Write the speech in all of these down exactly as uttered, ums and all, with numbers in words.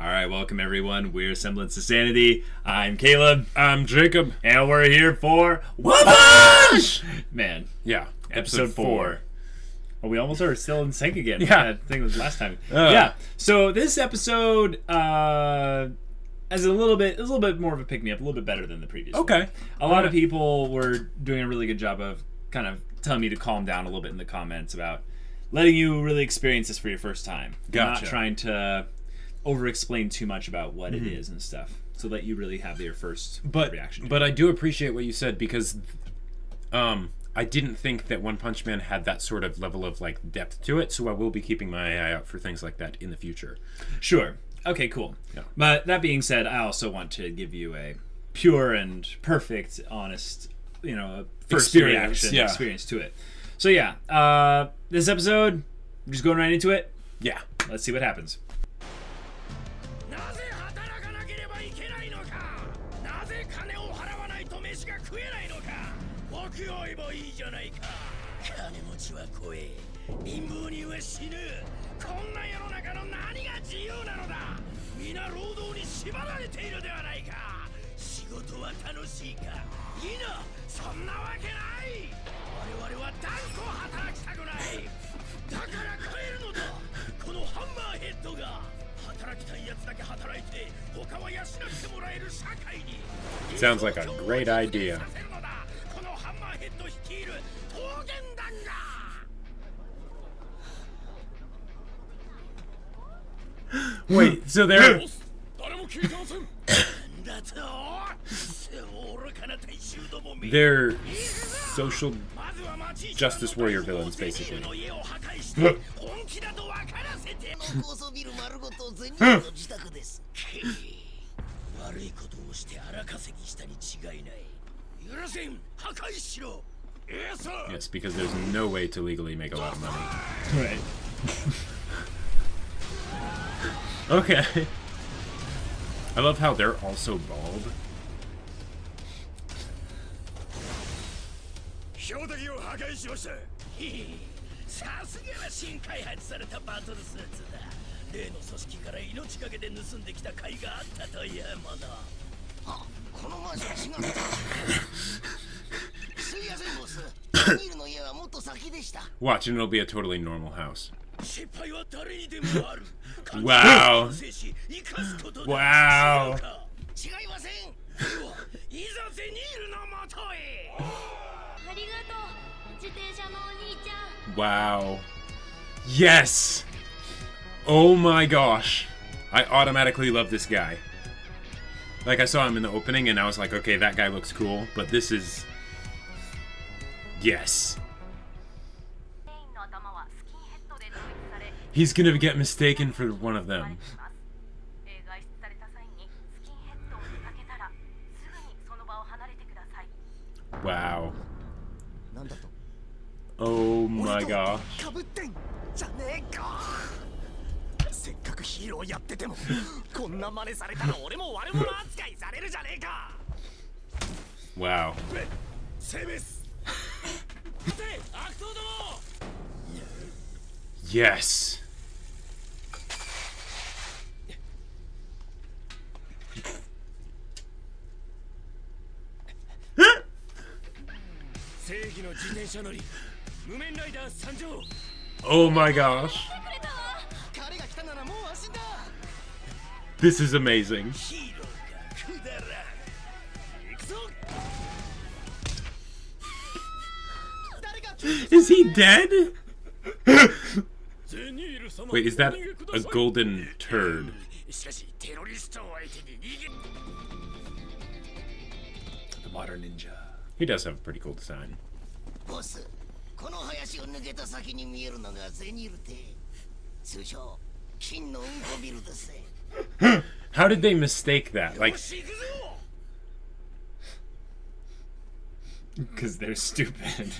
Alright, welcome everyone. We're Semblance of Sanity. I'm Caleb. I'm Jacob. And we're here for Wabash! Man. Yeah. Episode, episode four. four. Well, we almost are still in sync again. Yeah. That thing was last time. Uh, yeah. So this episode uh as a little bit a little bit more of a pick me up, a little bit better than the previous okay. one. Okay. A All lot right. of people were doing a really good job of kind of telling me to calm down a little bit in the comments about letting you really experience this for your first time. Gotcha. Not trying to over-explain too much about what mm-hmm. it is and stuff, so that you really have your first but, reaction. But I do appreciate what you said, because um, I didn't think that One Punch Man had that sort of level of like depth to it, so I will be keeping my eye out for things like that in the future. Sure. Okay, cool. Yeah. But that being said, I also want to give you a pure and perfect, honest, you know, first experience. reaction yeah. experience to it. So yeah, uh, this episode, we're just going right into it. Yeah. Let's see what happens. Sounds like a great idea. Wait, so they're they're social justice warrior villains, basically. Yes, because there's no way to legally make a lot of money. Right. Okay. I love how they're also bald. Watch, and it'll be a totally normal house. Wow. Wow. Wow. Yes. Oh my gosh. I automatically love this guy. Like, I saw him in the opening and I was like, okay, that guy looks cool, but this is... Yes. He's gonna get mistaken for one of them. Wow. Oh my gosh. Wow. Yes. Oh my gosh. This is amazing. Is he dead? Wait, is that a golden turd? The modern ninja. He does have a pretty cool design. How did they mistake that? Like, because they're stupid.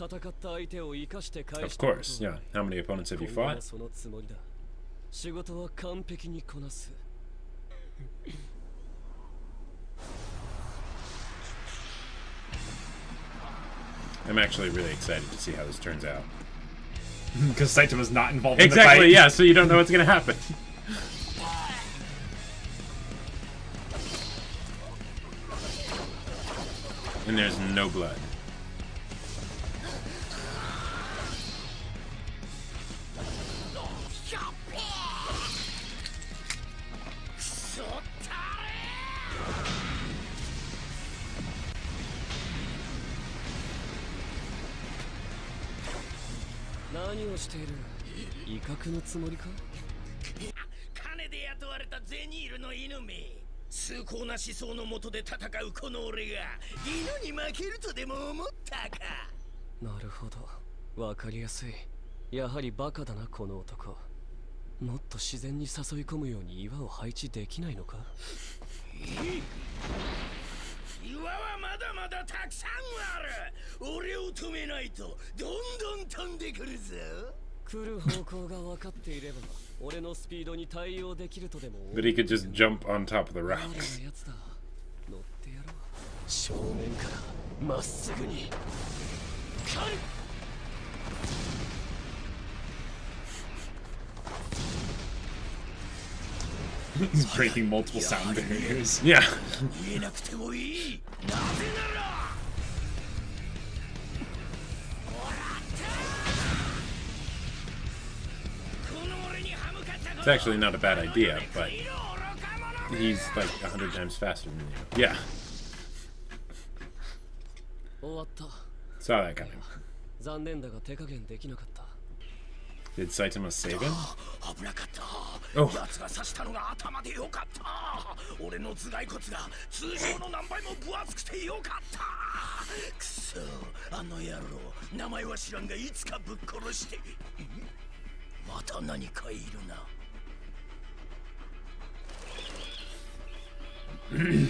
Of course, yeah. How many opponents have you fought? I'm actually really excited to see how this turns out. Because Saitama's not involved in exactly, the fight. Exactly, yeah, so you don't know what's going to happen. And there's no blood. But he could just jump on top of the rocks. He's breaking multiple sound barriers. Yeah. It's actually not a bad idea, but he's like a hundred times faster than you. Yeah. Saw that coming. Did Saitama save him? Oh. Wow. Yep. Ooh.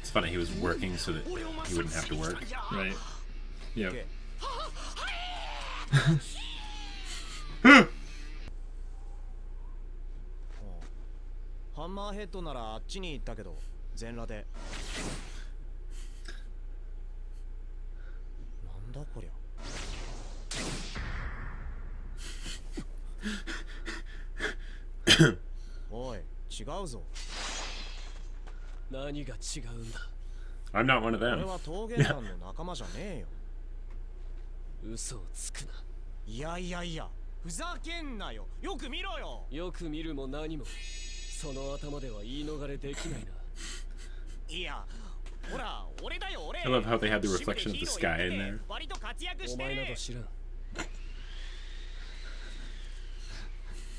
It's funny, he was working so that he wouldn't have to work. Right. Yep. I'm not one of them. Yeah. ふざけんなよ。よく見ろよ。よく見るも何も、その頭では言い逃れできないな。いや、ほら、俺だよ、俺。I love how they had the reflection of the sky in there. お前など知らん。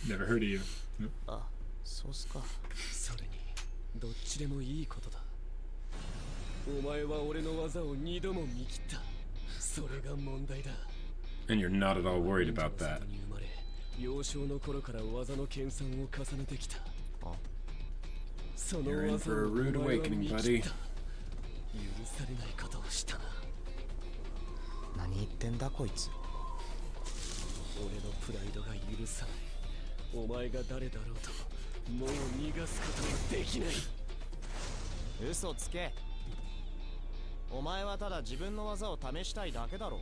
Never heard of you. あ、そうすか。それに、どっちでもいいことだ。お前は俺の技を二度も見切った。それが問題だ。And you're not at all worried about that. 幼少の頃から技の研鑽を重ねてきた。その技を見切った。許されないことをした。何言ってんだこいつ。俺のプライドが許さない。お前が誰だろうと、もう逃がすことはできない。嘘つけ。お前はただ自分の技を試したいだけだろう。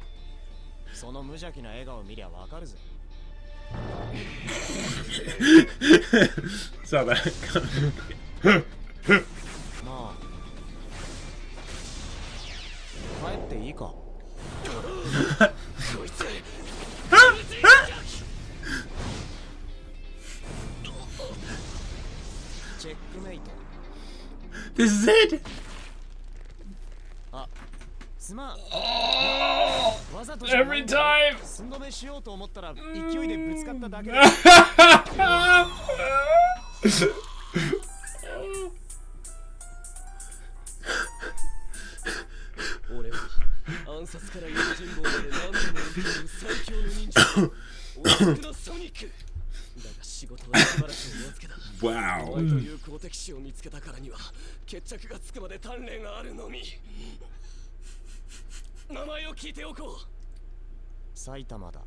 その無邪気な笑顔を見りゃわかるぜ。そうだ。まあ、帰っていいか。こいつ。チェックメイト。This is it. あ、すまん。わざとじゃないんだよ。寸止めしようと思ったら勢いでぶつかっただけだ。俺は暗殺から用心棒まで何でもできる最強の忍者。王国のソニック。だが仕事は素晴らしいおつけだ。Wow. お前という好敵士を見つけたからには決着がつくまで鍛錬があるのみ。名前を聞いておこう。埼玉だ。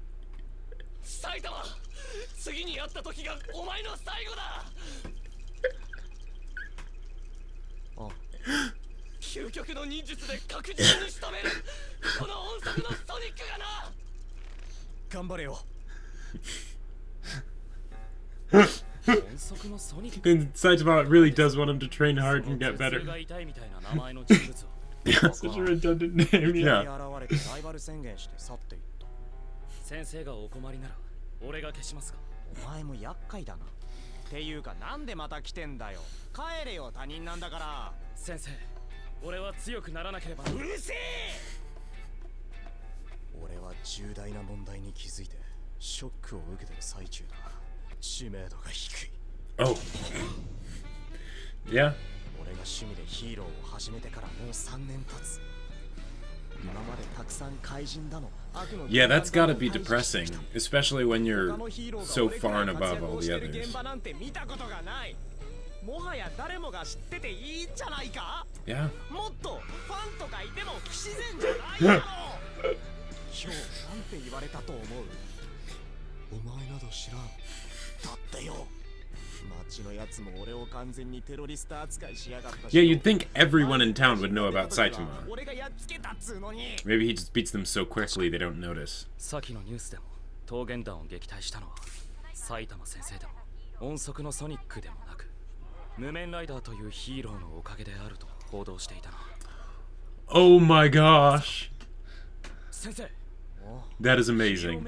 埼玉。次に会った時がお前の最後だ。あ、究極の忍術で確実に仕留める。この音速のソニックがな。頑張れよ。And Saitama really does want him to train hard and get better. Yeah, such a redundant name. Yeah. Oh. Yeah. Yeah, that's gotta be depressing, especially when you're so far and above all the others. Yeah. Yeah, you'd think everyone in town would know about Saitama. Maybe he just beats them so quickly they don't notice. Oh my gosh! That is amazing.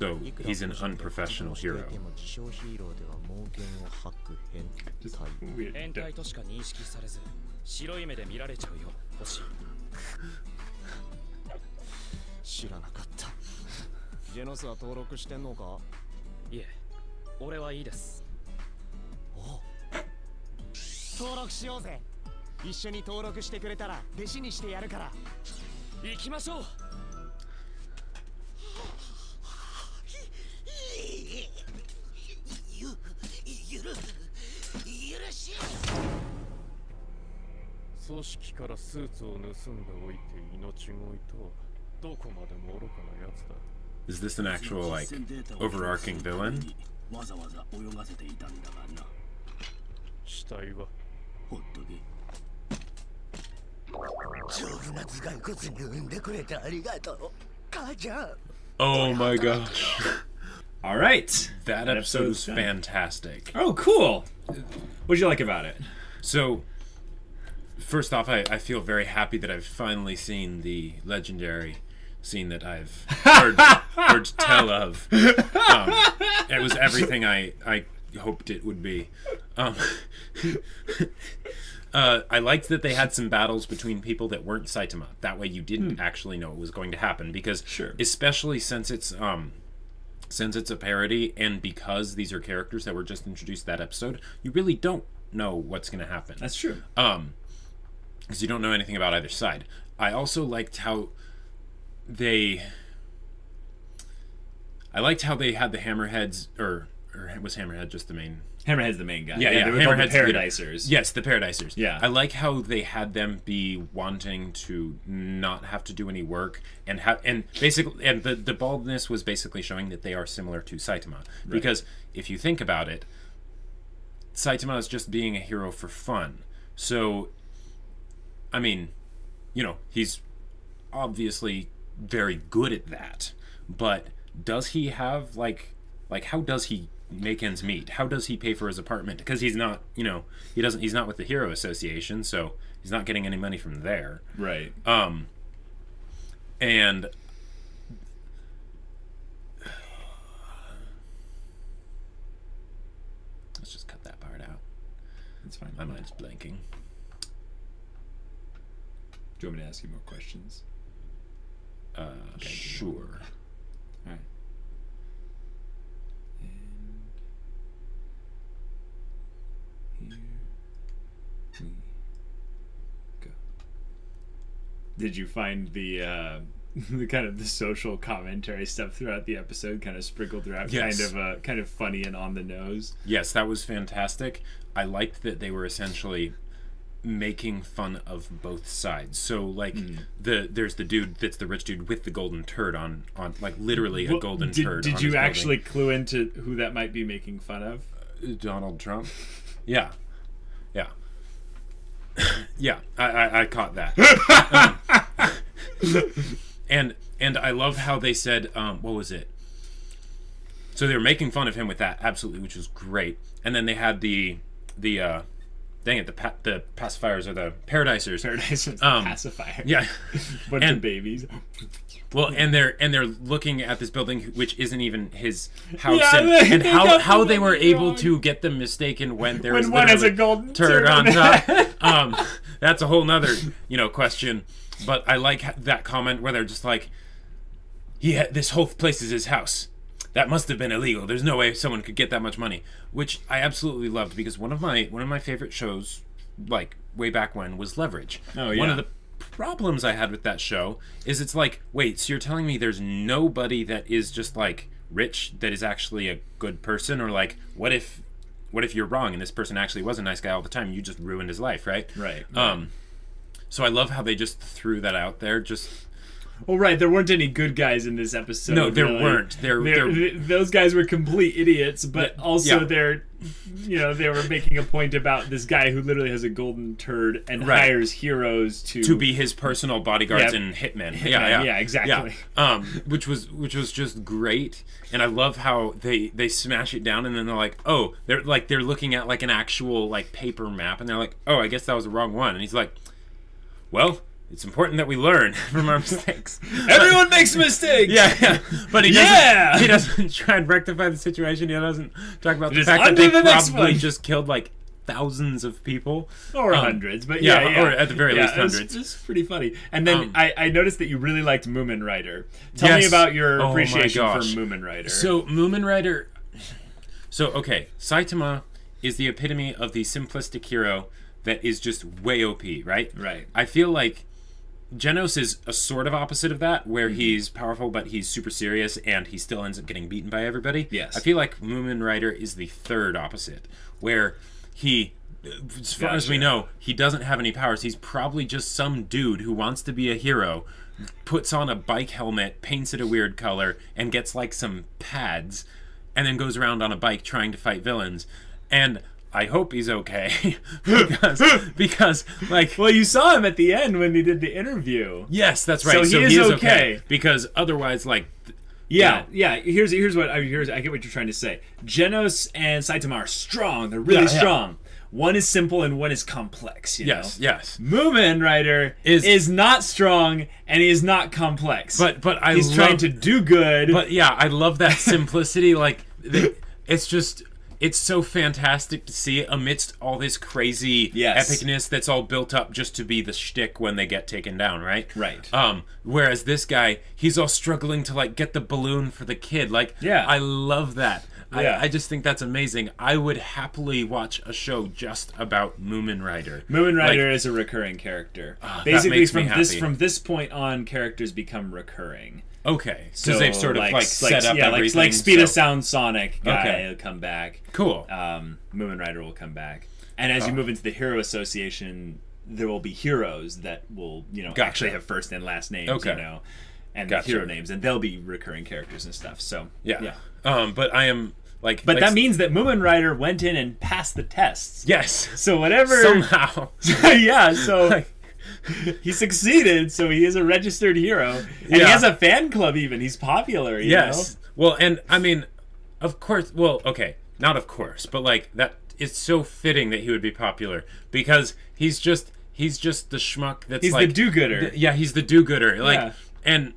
So he's an unprofessional hero. Just weird. Is this an actual, like, overarching villain? Oh my gosh. Alright, that, that episode was fantastic. Oh, cool! What'd you like about it? So, first off, I, I feel very happy that I've finally seen the legendary seen that I've heard, heard tell of. Um, it was everything I, I hoped it would be. Um, uh, I liked that they had some battles between people that weren't Saitama. That way you didn't mm. actually know it was going to happen, because sure. especially since it's... Um, Since it's a parody, and because these are characters that were just introduced that episode, you really don't know what's going to happen. That's true. Um, because you don't know anything about either side. I also liked how they... I liked how they had the Hammerheads, or, or was Hammerhead just the main... Hammerhead's the main guy. Yeah, yeah. yeah. They were the Paradisers. Yes, the Paradisers. Yeah. I like how they had them be wanting to not have to do any work, and have and basically and the the baldness was basically showing that they are similar to Saitama, right. because if you think about it, Saitama is just being a hero for fun. So, I mean, you know, he's obviously very good at that, but does he have like like how does he make ends meet? How does he pay for his apartment? Because he's not, you know, he doesn't, he's not with the Hero Association, so he's not getting any money from there. Right. Um, and let's just cut that part out. That's fine. My mind's blanking. Do you want me to ask you more questions? Uh, okay, sure. All right. Did you find the uh, the kind of the social commentary stuff throughout the episode kind of sprinkled throughout yes. kind of uh, kind of funny and on the nose? Yes, that was fantastic. I liked that they were essentially making fun of both sides. So like mm. the there's the dude that's the rich dude with the golden turd on on like literally well, a golden did, turd. Did on you his actually building. clue into who that might be making fun of? Uh, Donald Trump. Yeah, yeah. Yeah, I, I, I caught that. um, and and I love how they said, um, what was it? So they were making fun of him with that, absolutely, which was great. And then they had the the uh, dang it, the pa the pacifiers or the Paradisers. Paradisers, um, pacifier. Yeah, bunch and, of babies. Well, and they're and they're looking at this building, which isn't even his house, yeah, and, they, and they how how they were wrong. able to get them mistaken when there when was one has a golden turd on top. um, that's a whole nother you know question, but I like that comment where they're just like, he had, this whole place is his house. That must have been illegal. There's no way someone could get that much money, which I absolutely loved because one of my one of my favorite shows, like way back when, was Leverage. Oh yeah. One of the problems I had with that show is it's like, wait, so you're telling me there's nobody that is just like rich that is actually a good person? Or like, what if what if you're wrong and this person actually was a nice guy all the time, you just ruined his life, right? Right, right. Um so I love how they just threw that out there. Just oh right, there weren't any good guys in this episode. No, there really. weren't. There, they're, they're, those guys were complete idiots, but yeah, also yeah. they're, you know, they were making a point about this guy who literally has a golden turd and right. hires heroes to to be his personal bodyguards yeah, and hitmen. hitmen. Yeah, yeah, yeah, exactly. Yeah. Um, which was which was just great, and I love how they they smash it down, and then they're like, oh, they're like they're looking at like an actual like paper map, and they're like, oh, I guess that was the wrong one, and he's like, well, it's important that we learn from our mistakes. Everyone but, makes mistakes. Yeah, yeah. But he doesn't. Yeah! He doesn't try and rectify the situation. He doesn't talk about the fact that they the probably just killed like thousands of people, or um, hundreds, but yeah, yeah, yeah, or at the very yeah, least hundreds. It's just pretty funny. And then um, I, I noticed that you really liked Mumen Rider. Tell yes. me about your oh appreciation for Mumen Rider. So Mumen Rider. So okay, Saitama is the epitome of the simplistic hero that is just way O P, right? Right. I feel like Genos is a sort of opposite of that, where he's powerful but he's super serious and he still ends up getting beaten by everybody. Yes. I feel like Mumen Rider is the third opposite, where he, as far gotcha. as we know, he doesn't have any powers. He's probably just some dude who wants to be a hero, puts on a bike helmet, paints it a weird color, and gets like some pads, and then goes around on a bike trying to fight villains. And I hope he's okay, because, because, like... Well, you saw him at the end when he did the interview. Yes, that's right. So, so he, is he is okay. okay. Because otherwise, like... Yeah, you know. yeah. Here's here's what... I mean, here's I get what you're trying to say. Genos and Saitama are strong. They're really yeah, strong. Yeah. one is simple and one is complex. You yes, know? yes. Mumen Rider is is not strong and he is not complex. But but I he's love, trying to do good. But yeah, I love that simplicity. Like the, it's just. It's so fantastic to see amidst all this crazy yes. epicness that's all built up just to be the shtick when they get taken down, right? Right. Um, whereas this guy, he's all struggling to like get the balloon for the kid. Like, yeah. I love that. Yeah. I, I just think that's amazing. I would happily watch a show just about Mumen Rider. Mumen Rider like, is a recurring character. Uh, Basically, from this happy. from this point on, characters become recurring. Okay, because so they've sort of like, like set like, up yeah, everything. Like, like Speed so. of Sound Sonic guy okay. will come back. Cool. Um, Mumen Rider will come back, and as oh. you move into the Hero Association, there will be heroes that will you know gotcha. actually have first and last names. Okay. You know, and gotcha. hero names, and they'll be recurring characters and stuff. So yeah, yeah. Um, but I am. Like, but like, that means that Mumen Rider went in and passed the tests. Yes. So whatever. Somehow. yeah. So like, he succeeded. So he is a registered hero, and yeah. he has a fan club. Even he's popular. You yes. know? Well, and I mean, of course. Well, okay, not of course, but like that. It's so fitting that he would be popular because he's just he's just the schmuck. That's he's like, the do-gooder. Yeah, he's the do-gooder. Like yeah. and.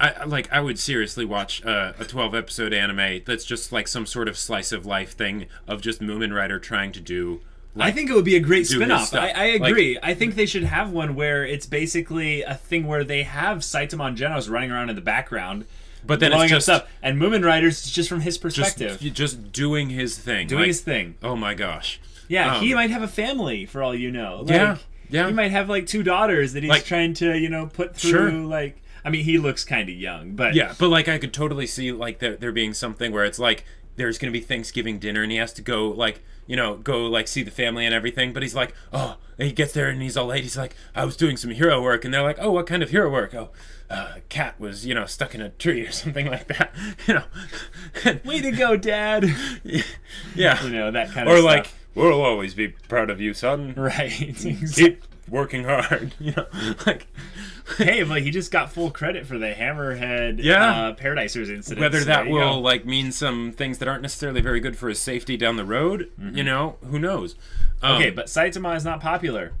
I, like, I would seriously watch uh, a twelve-episode anime that's just, like, some sort of slice-of-life thing of just Mumen Rider trying to do... Like, I think it would be a great spin-off. I, I agree. Like, I think they should have one where it's basically a thing where they have Saitama and Genos running around in the background... But then it's just up stuff. And Mumen Rider's just from his perspective, just, just doing his thing, doing like, his thing. Oh my gosh! Yeah, um, he might have a family for all you know. Like, yeah, yeah. He might have like two daughters that he's like, trying to you know put through. Sure. Like, I mean, he looks kind of young, but yeah, but like I could totally see like there there being something where it's like there's gonna be Thanksgiving dinner and he has to go like you know go like see the family and everything, but he's like oh and he gets there and he's all late. He's like I was doing some hero work and they're like oh what kind of hero work oh. Uh, cat was, you know, stuck in a tree or something like that, you know. Way to go, Dad. Yeah. You know, that kind of or stuff. Or like, we'll always be proud of you, son. Right. Keep working hard, you know. Like, hey, but he just got full credit for the Hammerhead yeah. uh, Paradisers incident. Whether so that will, go. like, mean some things that aren't necessarily very good for his safety down the road, mm-hmm. you know, who knows. Um, okay, but Saitama is not popular.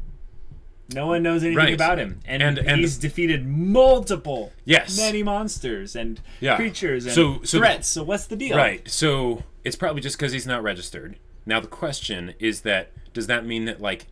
No one knows anything right. about him, and, and, and he's defeated multiple, yes, many monsters and yeah. creatures and so, so threats. The, so what's the deal? Right. So it's probably just because he's not registered. Now the question is that does that mean that like,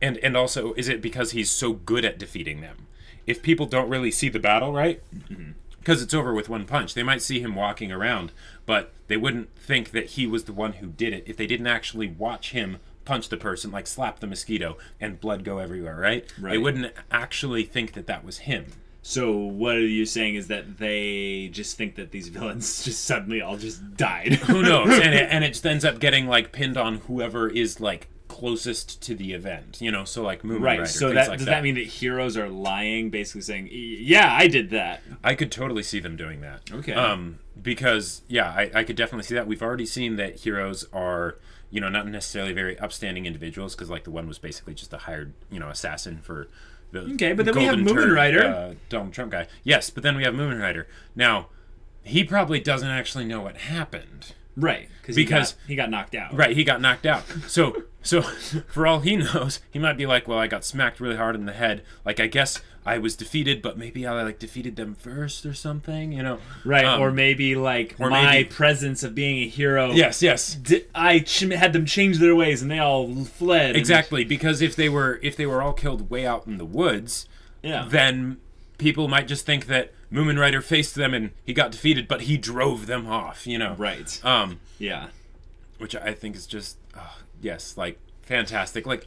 and and also is it because he's so good at defeating them? If people don't really see the battle, right? Because mm-hmm. it's over with one punch, they might see him walking around, but they wouldn't think that he was the one who did it if they didn't actually watch him. Punch the person, like slap the mosquito, and blood go everywhere, right? Right. They wouldn't actually think that that was him. So what are you saying is that they just think that these villains just suddenly all just died? Who knows? And it, and it just ends up getting like pinned on whoever is like closest to the event, you know? So like Mumen right. Rider, so that, like does that. that mean that heroes are lying, basically saying, yeah, I did that? I could totally see them doing that. Okay. Um, because, yeah, I, I could definitely see that. We've already seen that heroes are... You know, not necessarily very upstanding individuals, because like the one was basically just a hired, you know, assassin for the okay. But then we have Mumen Rider, uh, Donald Trump guy. Yes, but then we have Mumen Rider. Now, he probably doesn't actually know what happened, right? Because he got, he got knocked out. Right, he got knocked out. So, so for all he knows, he might be like, "Well, I got smacked really hard in the head. Like, I guess I was defeated, but maybe I like defeated them first or something." You know, right? Um, or maybe like or my maybe, presence of being a hero. Yes, yes. Did, I ch had them change their ways, and they all fled. Exactly, and... because if they were if they were all killed way out in the woods, yeah. then people might just think that Mumen Rider faced them and he got defeated, but he drove them off. You know, right? Um, yeah, which I think is just oh, yes, like fantastic, like.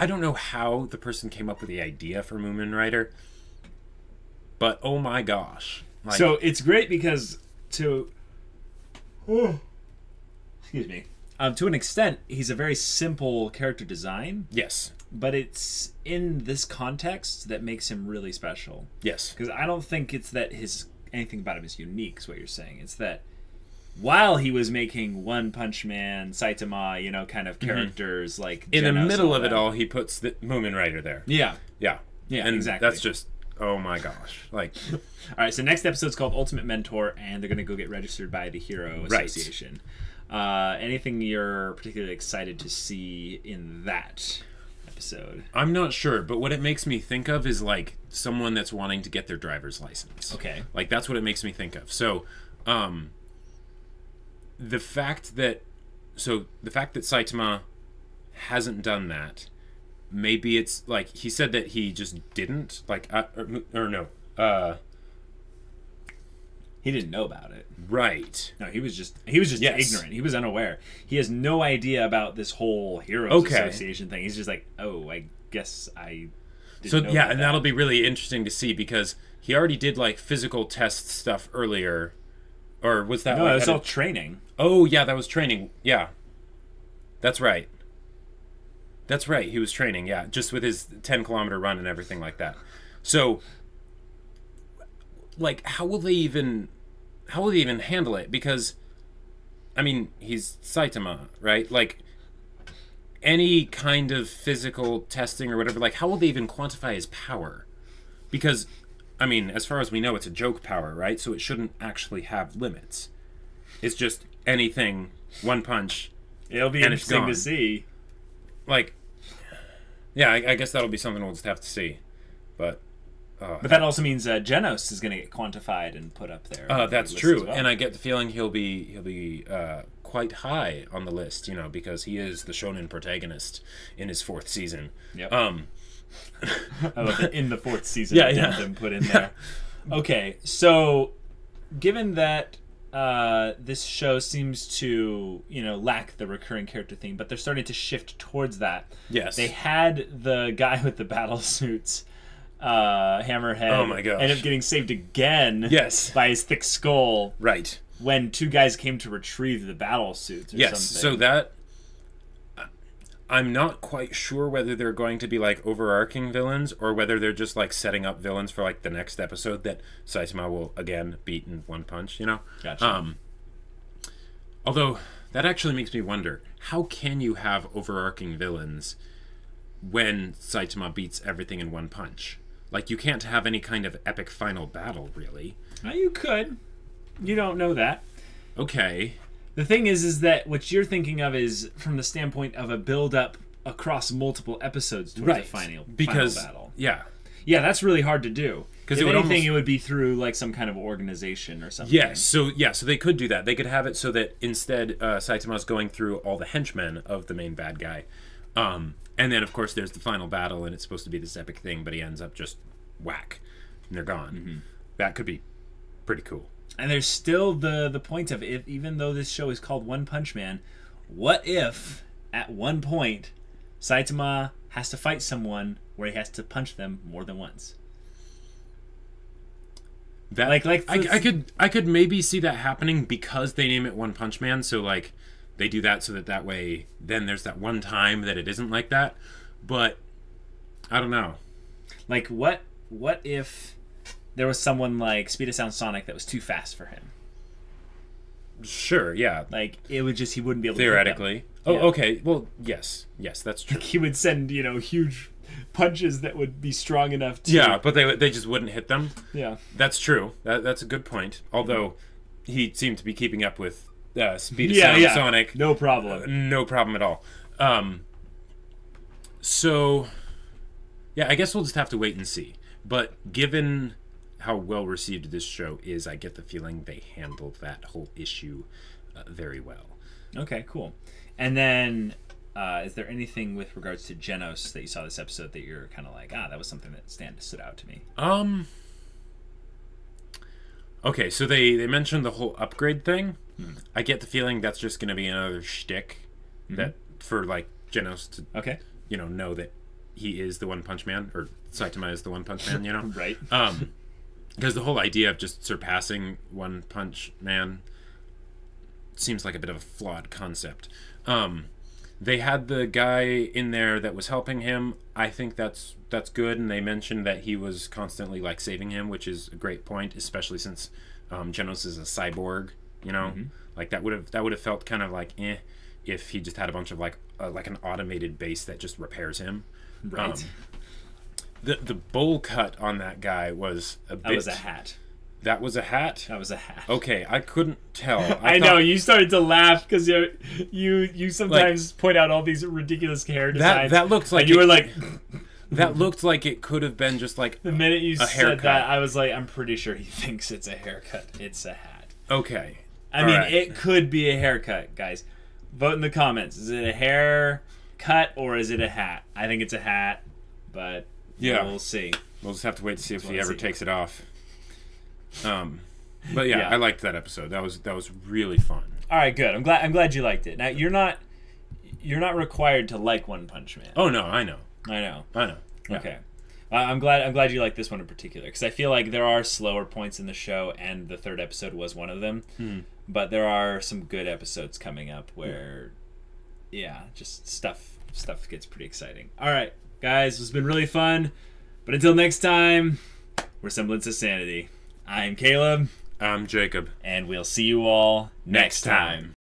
I don't know how the person came up with the idea for Mumen Rider, but oh my gosh. Like, so it's great because to oh, excuse me. Um, to an extent, he's a very simple character design. Yes. But it's in this context that makes him really special. Yes. Because I don't think it's that his anything about him is unique is what you're saying. It's that while he was making One Punch Man, Saitama, you know, kind of characters mm-hmm. like in Genos, the middle of it all, he puts the Mumen Rider there. Yeah, yeah, yeah, and exactly. That's just oh my gosh, like. All right, so next episode's called Ultimate Mentor, and they're gonna go get registered by the Hero Association. Uh, anything you're particularly excited to see in that episode? I'm not sure, but what it makes me think of is like someone that's wanting to get their driver's license. Okay. Like that's what it makes me think of. So, um, the fact that, so the fact that Saitama hasn't done that, maybe it's like, he said that he just didn't like, I, or, or no, uh, he didn't know about it. Right. No, he was just he was just yes. ignorant. He was unaware. He has no idea about this whole Heroes okay. Association thing. He's just like, oh, I guess I didn't so, know. So yeah, and that. that'll be really interesting to see because he already did like physical test stuff earlier. Or was that No, like, it was all training. Oh yeah, that was training. Yeah. That's right. That's right. He was training, yeah. Just with his ten kilometer run and everything like that. So like how will they even how will they even handle it? Because I mean, he's Saitama, right? Like any kind of physical testing or whatever, like how will they even quantify his power? Because I mean, as far as we know, it's a joke power, right? So it shouldn't actually have limits. It's just anything, one punch. It'll be interesting to see. Like yeah, I, I guess that'll be something we'll just have to see. But Oh, but that also means uh, Genos is going to get quantified and put up there. Uh, that's true, well. And I get the feeling he'll be he'll be uh, quite high on the list, you know, because he is the shonen protagonist in his fourth season. Yep. Um, I love that in the fourth season. Yeah, yeah. Them put in there. Okay, so given that uh, this show seems to you know lack the recurring character theme, but they're starting to shift towards that. Yes. They had the guy with the battle suits. Uh, Hammerhead oh my gosh. ended up getting saved again yes. by his thick skull right. when two guys came to retrieve the battle suits or yes. something. So that, I'm not quite sure whether they're going to be like overarching villains or whether they're just like setting up villains for like the next episode that Saitama will again beat in one punch, you know? Gotcha. Um, although that actually makes me wonder, how can you have overarching villains when Saitama beats everything in one punch? Like, you can't have any kind of epic final battle, really. Well, you could. You don't know that. Okay. The thing is, is that what you're thinking of is from the standpoint of a build-up across multiple episodes towards right. a final, because, final battle. Yeah. Yeah, that's really hard to do. If it would anything, almost... it would be through, like, some kind of organization or something. Yeah so, yeah, so they could do that. They could have it so that instead uh, Saitama's going through all the henchmen of the main bad guy. Um... And then, of course, there's the final battle, and it's supposed to be this epic thing, but he ends up just whack, and they're gone. Mm-hmm. That could be pretty cool. And there's still the, the point of, if, even though this show is called One Punch Man, what if, at one point, Saitama has to fight someone where he has to punch them more than once? That, like, like I, I could I could maybe see that happening because they name it One Punch Man, so, like... They do that so that that way, then there's that one time that it isn't like that. But, I don't know. Like, what What if there was someone like Speed of Sound Sonic that was too fast for him? Sure, yeah. Like, it would just, he wouldn't be able to do that. Theoretically. Oh, yeah. Okay. Well, yes. Yes, that's true. Like he would send, you know, huge punches that would be strong enough to... Yeah, but they they just wouldn't hit them. Yeah. That's true. That, that's a good point. Although, he seemed to be keeping up with... Uh, speed of yeah, sound yeah. Sonic. No problem. Uh, no problem at all. Um, so, yeah, I guess we'll just have to wait and see. But given how well received this show is, I get the feeling they handled that whole issue uh, very well. Okay, cool. And then, uh, is there anything with regards to Genos that you saw this episode that you're kind of like, ah, that was something that stand stood out to me? Um. Okay, so they, they mentioned the whole upgrade thing. I get the feeling that's just going to be another shtick that mm-hmm. for like Genos to okay. you know know that he is the One Punch Man, or Saitama is the One Punch Man, you know. Right. Um because the whole idea of just surpassing One Punch Man seems like a bit of a flawed concept. Um they had the guy in there that was helping him. I think that's that's good, and they mentioned that he was constantly like saving him, which is a great point, especially since um Genos is a cyborg. You know, mm-hmm. like that would have that would have felt kind of like eh, if he just had a bunch of like uh, like an automated base that just repairs him. Right. Um, the the bowl cut on that guy was a bit. That was a hat. That was a hat? That was a hat. Okay, I couldn't tell. I, I thought, know, you started to laugh because you you sometimes like, point out all these ridiculous hair designs. That, that looked like... And it, you were like... That looked like it could have been just like The minute you said haircut. that, I was like, I'm pretty sure he thinks it's a haircut. It's a hat. Okay. I all mean, right. It could be a haircut, guys. Vote in the comments. Is it a haircut or is it a hat? I think it's a hat, but yeah. we'll see. We'll just have to wait to see if we'll he ever see. takes it off. Um, but yeah, yeah, I liked that episode. That was that was really fun. All right, good. I'm glad I'm glad you liked it. Now you're not you're not required to like One Punch Man. Oh no, I know, I know, I know. Yeah. Okay, uh, I'm glad I'm glad you liked this one in particular because I feel like there are slower points in the show, and the third episode was one of them. Mm. But there are some good episodes coming up where, yeah. yeah, just stuff stuff gets pretty exciting. All right, guys, it's been really fun. But until next time, we're Semblance of Sanity. I'm Caleb. I'm Jacob. And we'll see you all next time.